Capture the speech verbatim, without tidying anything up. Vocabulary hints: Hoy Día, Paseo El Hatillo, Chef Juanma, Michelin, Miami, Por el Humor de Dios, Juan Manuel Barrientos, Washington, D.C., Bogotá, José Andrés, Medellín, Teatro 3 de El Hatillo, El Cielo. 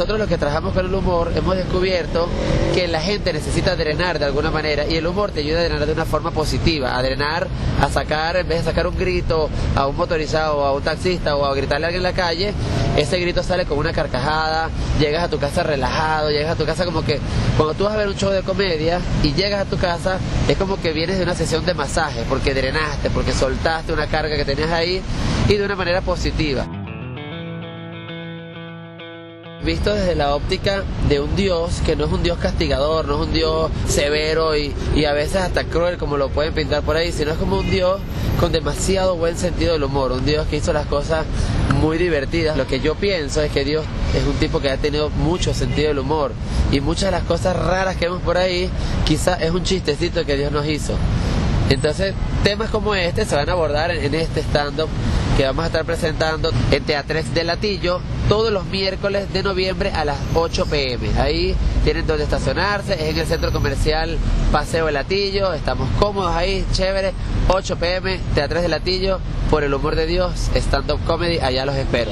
nosotros los que trabajamos con el humor hemos descubierto que la gente necesita drenar de alguna manera y el humor te ayuda a drenar de una forma positiva, a drenar, a sacar, en vez de sacar un grito a un motorizado, a un taxista o a gritarle a alguien en la calle, ese grito sale con una carcajada, llegas a tu casa relajado, llegas a tu casa como que, cuando tú vas a ver un show de comedia y llegas a tu casa, es como que vienes de una sesión de masaje, porque drenaste, porque soltaste una carga que tenías ahí y de una manera positiva. Visto desde la óptica de un Dios que no es un Dios castigador, no es un Dios severo y, y a veces hasta cruel como lo pueden pintar por ahí, sino es como un Dios con demasiado buen sentido del humor, un Dios que hizo las cosas muy divertidas. Lo que yo pienso es que Dios es un tipo que ha tenido mucho sentido del humor y muchas de las cosas raras que vemos por ahí quizás es un chistecito que Dios nos hizo. Entonces, temas como este se van a abordar en este stand-up que vamos a estar presentando en Teatro tres de El Hatillo todos los miércoles de noviembre a las ocho p m Ahí tienen donde estacionarse, es en el centro comercial Paseo El Hatillo, estamos cómodos ahí, chévere, ocho p m, Teatro tres de El Hatillo, Por el Humor de Dios, stand-up comedy, allá los espero.